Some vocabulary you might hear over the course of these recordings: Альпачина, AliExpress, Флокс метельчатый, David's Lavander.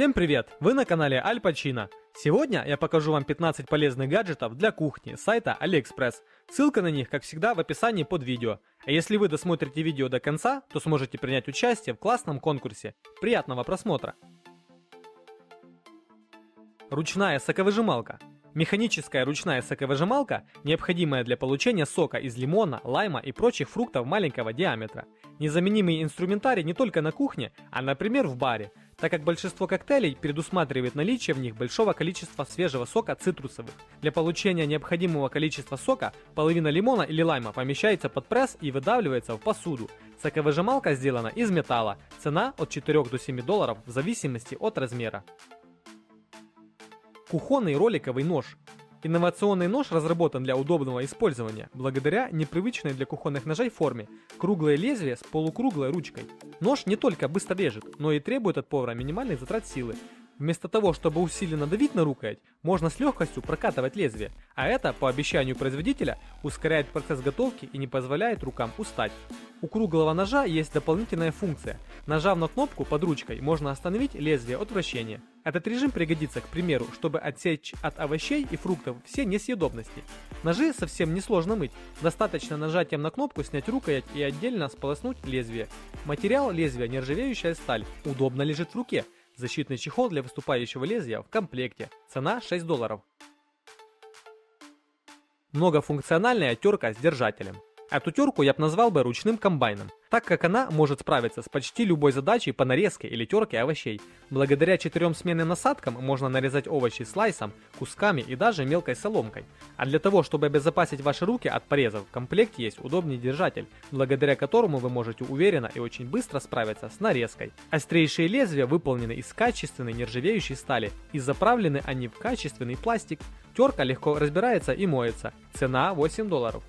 Всем привет! Вы на канале Альпачина. Сегодня я покажу вам 15 полезных гаджетов для кухни с сайта AliExpress. Ссылка на них, как всегда, в описании под видео. А если вы досмотрите видео до конца, то сможете принять участие в классном конкурсе. Приятного просмотра! Ручная соковыжималка. Механическая ручная соковыжималка, необходимая для получения сока из лимона, лайма и прочих фруктов маленького диаметра. Незаменимый инструментарий не только на кухне, а, например, в баре, так как большинство коктейлей предусматривает наличие в них большого количества свежего сока цитрусовых. Для получения необходимого количества сока половина лимона или лайма помещается под пресс и выдавливается в посуду. Соковыжималка сделана из металла, цена от 4 до 7 долларов в зависимости от размера. Кухонный роликовый нож. Инновационный нож разработан для удобного использования, благодаря непривычной для кухонных ножей форме, круглое лезвие с полукруглой ручкой. Нож не только быстро режет, но и требует от повара минимальных затрат силы. Вместо того, чтобы усиленно давить на рукоять, можно с легкостью прокатывать лезвие, а это, по обещанию производителя, ускоряет процесс готовки и не позволяет рукам устать. У круглого ножа есть дополнительная функция. Нажав на кнопку под ручкой, можно остановить лезвие от вращения. Этот режим пригодится, к примеру, чтобы отсечь от овощей и фруктов все несъедобности. Ножи совсем несложно мыть. Достаточно нажатием на кнопку снять рукоять и отдельно сполоснуть лезвие. Материал лезвия нержавеющая сталь. Удобно лежит в руке. Защитный чехол для выступающего лезвия в комплекте. Цена 6 долларов. Многофункциональная терка с держателем. Эту терку я бы назвал ручным комбайном, так как она может справиться с почти любой задачей по нарезке или терке овощей. Благодаря 4 сменным насадкам можно нарезать овощи слайсом, кусками и даже мелкой соломкой. А для того, чтобы обезопасить ваши руки от порезов, в комплекте есть удобный держатель, благодаря которому вы можете уверенно и очень быстро справиться с нарезкой. Острейшие лезвия выполнены из качественной нержавеющей стали и заправлены они в качественный пластик. Терка легко разбирается и моется. Цена 8 долларов.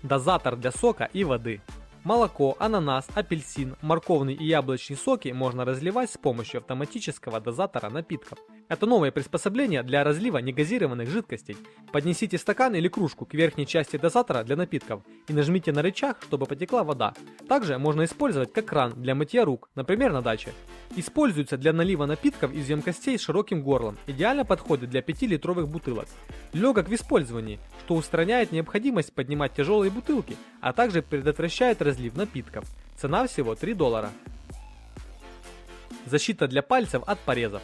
Дозатор для сока и воды. Молоко, ананас, апельсин, морковный и яблочный соки можно разливать с помощью автоматического дозатора напитков. Это новое приспособление для разлива негазированных жидкостей. Поднесите стакан или кружку к верхней части дозатора для напитков и нажмите на рычаг, чтобы потекла вода. Также можно использовать как кран для мытья рук, например, на даче. Используется для налива напитков из емкостей с широким горлом. Идеально подходит для 5-литровых бутылок. Легок в использовании, что устраняет необходимость поднимать тяжелые бутылки, а также предотвращает разлив напитков. Цена всего 3 доллара. Защита для пальцев от порезов.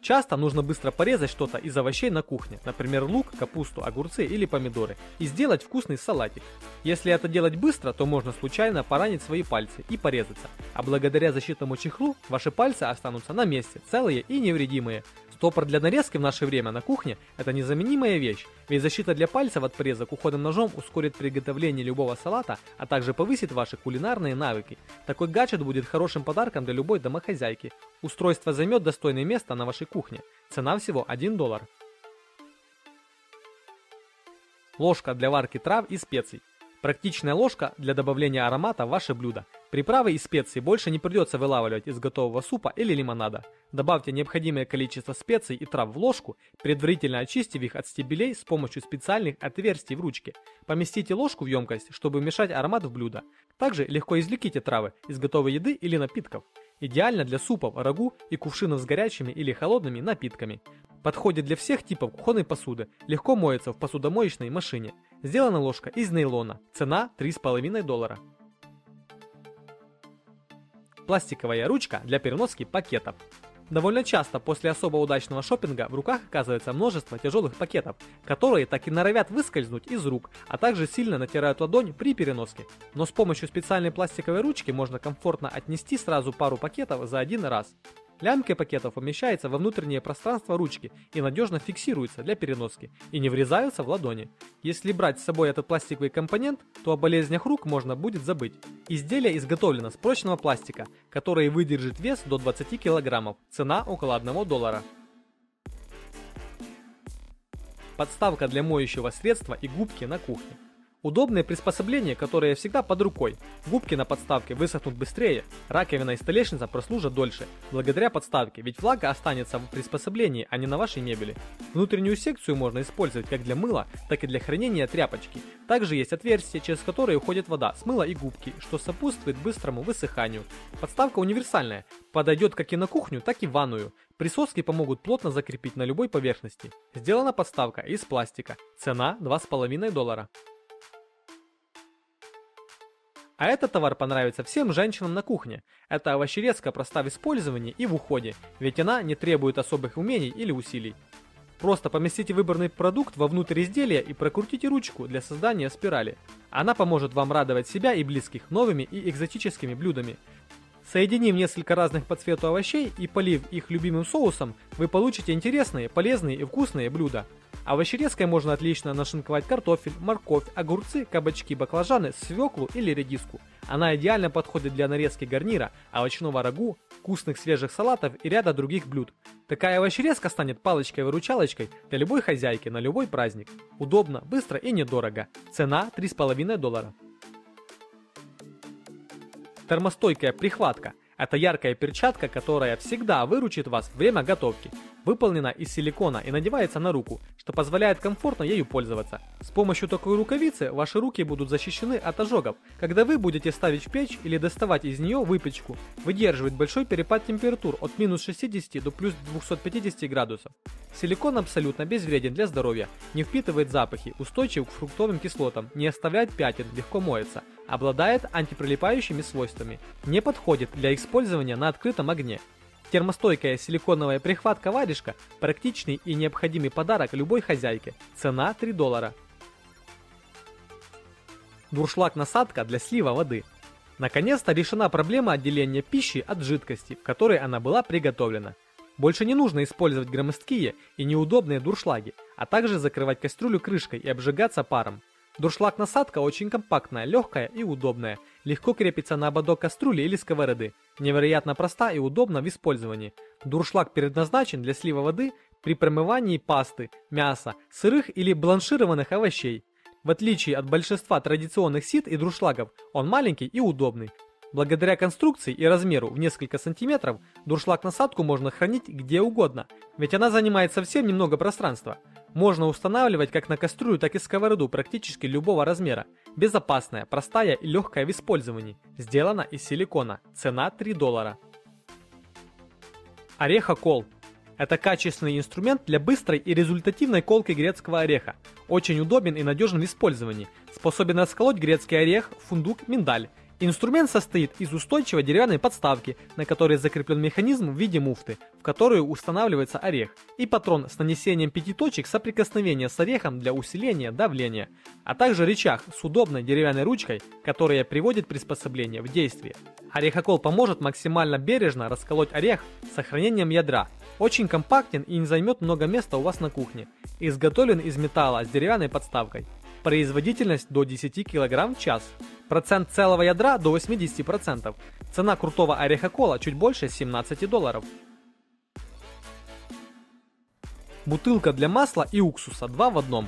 Часто нужно быстро порезать что-то из овощей на кухне, например, лук, капусту, огурцы или помидоры, и сделать вкусный салатик. Если это делать быстро, то можно случайно поранить свои пальцы и порезаться, а благодаря защитному чехлу ваши пальцы останутся на месте, целые и невредимые. Стопор для нарезки в наше время на кухне – это незаменимая вещь, ведь защита для пальцев от порезок уходом ножом ускорит приготовление любого салата, а также повысит ваши кулинарные навыки. Такой гаджет будет хорошим подарком для любой домохозяйки. Устройство займет достойное место на вашей кухне. Цена всего 1 доллар. Ложка для варки трав и специй. Практичная ложка для добавления аромата в ваше блюдо. Приправы и специи больше не придется вылавливать из готового супа или лимонада. Добавьте необходимое количество специй и трав в ложку, предварительно очистив их от стебелей с помощью специальных отверстий в ручке. Поместите ложку в емкость, чтобы вмешать аромат в блюдо. Также легко извлеките травы из готовой еды или напитков. Идеально для супов, рагу и кувшинов с горячими или холодными напитками. Подходит для всех типов кухонной посуды, легко моется в посудомоечной машине. Сделана ложка из нейлона, цена 3,5 доллара. Пластиковая ручка для переноски пакетов. Довольно часто после особо удачного шопинга в руках оказывается множество тяжелых пакетов, которые так и норовят выскользнуть из рук, а также сильно натирают ладонь при переноске. Но с помощью специальной пластиковой ручки можно комфортно отнести сразу пару пакетов за один раз. Лямки пакетов помещаются во внутреннее пространство ручки и надежно фиксируются для переноски, и не врезаются в ладони. Если брать с собой этот пластиковый компонент, то о болезнях рук можно будет забыть. Изделие изготовлено с прочного пластика, который выдержит вес до 20 килограммов, цена около 1 доллара. Подставка для моющего средства и губки на кухне. Удобные приспособления, которые всегда под рукой. Губки на подставке высохнут быстрее, раковина и столешница прослужат дольше, благодаря подставке, ведь влага останется в приспособлении, а не на вашей мебели. Внутреннюю секцию можно использовать как для мыла, так и для хранения тряпочки. Также есть отверстия, через которые уходит вода с мыла и губки, что сопутствует быстрому высыханию. Подставка универсальная, подойдет как и на кухню, так и в ванную. Присоски помогут плотно закрепить на любой поверхности. Сделана подставка из пластика. Цена $2,5. А этот товар понравится всем женщинам на кухне. Эта овощерезка проста в использовании и в уходе, ведь она не требует особых умений или усилий. Просто поместите выбранный продукт вовнутрь изделия и прокрутите ручку для создания спирали. Она поможет вам радовать себя и близких новыми и экзотическими блюдами. Соединив несколько разных по цвету овощей и полив их любимым соусом, вы получите интересные, полезные и вкусные блюда. Овощерезкой можно отлично нашинковать картофель, морковь, огурцы, кабачки, баклажаны, свеклу или редиску. Она идеально подходит для нарезки гарнира, овощного рагу, вкусных свежих салатов и ряда других блюд. Такая овощерезка станет палочкой-выручалочкой для любой хозяйки на любой праздник. Удобно, быстро и недорого. Цена $3,5. Термостойкая прихватка. Это яркая перчатка, которая всегда выручит вас в время готовки. Выполнена из силикона и надевается на руку, что позволяет комфортно ею пользоваться. С помощью такой рукавицы ваши руки будут защищены от ожогов, когда вы будете ставить в печь или доставать из нее выпечку. Выдерживает большой перепад температур от -60 до +250 градусов. Силикон абсолютно безвреден для здоровья, не впитывает запахи, устойчив к фруктовым кислотам, не оставляет пятен, легко моется. Обладает антиприлипающими свойствами. Не подходит для использования на открытом огне. Термостойкая силиконовая прихватка-варежка – практичный и необходимый подарок любой хозяйке. Цена $3. Дуршлаг-насадка для слива воды. Наконец-то решена проблема отделения пищи от жидкости, в которой она была приготовлена. Больше не нужно использовать громоздкие и неудобные дуршлаги, а также закрывать кастрюлю крышкой и обжигаться паром. Дуршлаг-насадка очень компактная, легкая и удобная, легко крепится на ободок кастрюли или сковороды, невероятно проста и удобна в использовании. Дуршлаг предназначен для слива воды при промывании пасты, мяса, сырых или бланшированных овощей. В отличие от большинства традиционных сит и дуршлагов, он маленький и удобный. Благодаря конструкции и размеру в несколько сантиметров дуршлаг-насадку можно хранить где угодно, ведь она занимает совсем немного пространства. Можно устанавливать как на кастрюлю, так и сковороду практически любого размера. Безопасная, простая и легкая в использовании. Сделана из силикона. Цена $3. Орехокол. Это качественный инструмент для быстрой и результативной колки грецкого ореха. Очень удобен и надежен в использовании. Способен расколоть грецкий орех, фундук, миндаль. Инструмент состоит из устойчивой деревянной подставки, на которой закреплен механизм в виде муфты, в которую устанавливается орех, и патрон с нанесением 5 точек соприкосновения с орехом для усиления давления, а также рычаг с удобной деревянной ручкой, которая приводит приспособление в действие. Орехокол поможет максимально бережно расколоть орех с сохранением ядра. Очень компактен и не займет много места у вас на кухне. Изготовлен из металла с деревянной подставкой. Производительность до 10 кг в час. Процент целого ядра до 80%. Цена крутого орехокола чуть больше $17. Бутылка для масла и уксуса 2 в 1.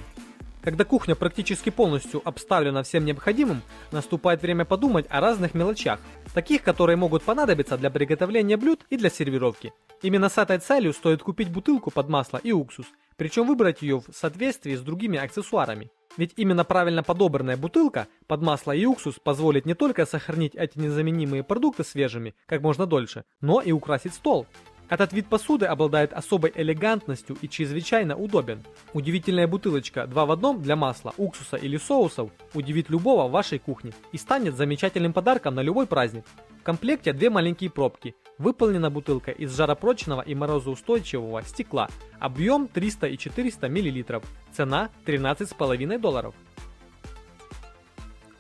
Когда кухня практически полностью обставлена всем необходимым, наступает время подумать о разных мелочах, таких, которые могут понадобиться для приготовления блюд и для сервировки. Именно с этой целью стоит купить бутылку под масло и уксус, причем выбрать ее в соответствии с другими аксессуарами. Ведь именно правильно подобранная бутылка под масло и уксус позволит не только сохранить эти незаменимые продукты свежими как можно дольше, но и украсить стол. Этот вид посуды обладает особой элегантностью и чрезвычайно удобен. Удивительная бутылочка 2 в 1 для масла, уксуса или соусов удивит любого в вашей кухне и станет замечательным подарком на любой праздник. В комплекте 2 маленькие пробки. Выполнена бутылка из жаропрочного и морозоустойчивого стекла. Объем 300 и 400 мл. Цена $13,5.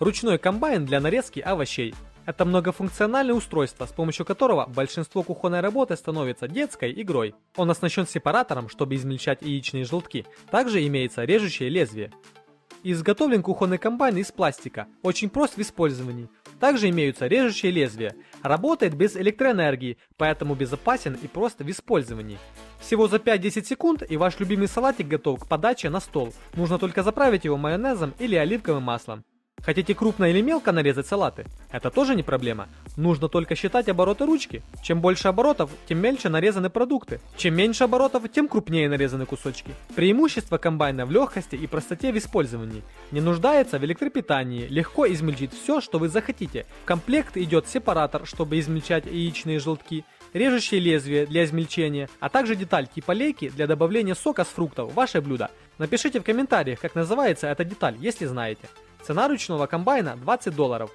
Ручной комбайн для нарезки овощей. Это многофункциональное устройство, с помощью которого большинство кухонной работы становится детской игрой. Он оснащен сепаратором, чтобы измельчать яичные желтки. Также имеется режущее лезвие. Изготовлен кухонный комбайн из пластика, очень прост в использовании. Также имеются режущие лезвия. Работает без электроэнергии, поэтому безопасен и прост в использовании. Всего за 5-10 секунд и ваш любимый салатик готов к подаче на стол. Нужно только заправить его майонезом или оливковым маслом. Хотите крупно или мелко нарезать салаты? Это тоже не проблема. Нужно только считать обороты ручки. Чем больше оборотов, тем мельче нарезаны продукты. Чем меньше оборотов, тем крупнее нарезаны кусочки. Преимущество комбайна в легкости и простоте в использовании. Не нуждается в электропитании, легко измельчить все, что вы захотите. В комплект идет сепаратор, чтобы измельчать яичные желтки, режущие лезвие для измельчения, а также деталь типа лейки для добавления сока с фруктов в ваше блюдо. Напишите в комментариях, как называется эта деталь, если знаете. Цена ручного комбайна $20.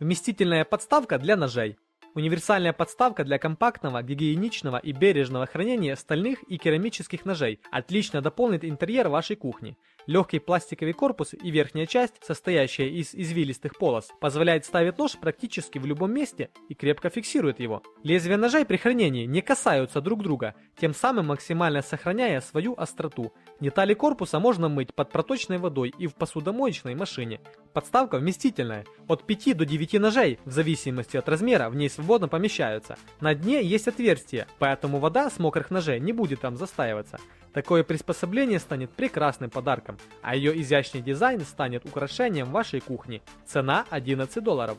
Вместительная подставка для ножей. Универсальная подставка для компактного, гигиеничного и бережного хранения стальных и керамических ножей отлично дополнит интерьер вашей кухни. Легкий пластиковый корпус и верхняя часть, состоящая из извилистых полос, позволяет ставить нож практически в любом месте и крепко фиксирует его. Лезвия ножей при хранении не касаются друг друга, тем самым максимально сохраняя свою остроту. Детали корпуса можно мыть под проточной водой и в посудомоечной машине. Подставка вместительная. От 5 до 9 ножей, в зависимости от размера, в ней свободно помещаются. На дне есть отверстие, поэтому вода с мокрых ножей не будет там застаиваться. Такое приспособление станет прекрасным подарком, а ее изящный дизайн станет украшением вашей кухни. Цена $11.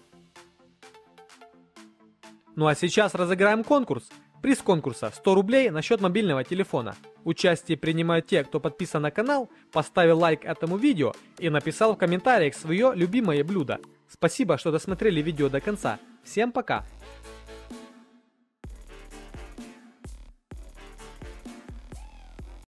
Ну а сейчас разыграем конкурс. Приз конкурса – 100 рублей на счет мобильного телефона. Участие принимают те, кто подписан на канал, поставил лайк этому видео и написал в комментариях свое любимое блюдо. Спасибо, что досмотрели видео до конца. Всем пока!